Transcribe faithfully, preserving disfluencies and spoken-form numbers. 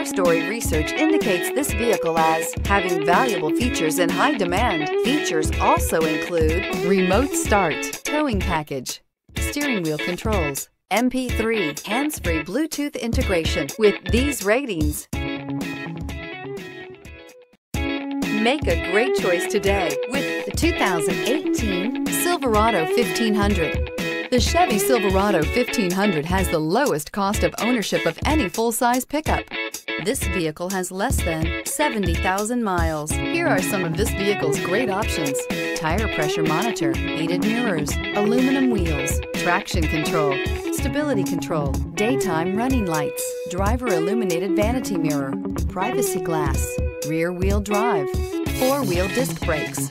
CarStory research indicates this vehicle as having valuable features in high demand. Features also include remote start, towing package, steering wheel controls, M P three, hands-free Bluetooth integration. With these ratings, make a great choice today with the two thousand eighteen Silverado fifteen hundred. The Chevy Silverado fifteen hundred has the lowest cost of ownership of any full-size pickup. This vehicle has less than seventy thousand miles. Here are some of this vehicle's great options: tire pressure monitor, heated mirrors, aluminum wheels, traction control, stability control, daytime running lights, driver illuminated vanity mirror, privacy glass, rear-wheel drive, four-wheel disc brakes.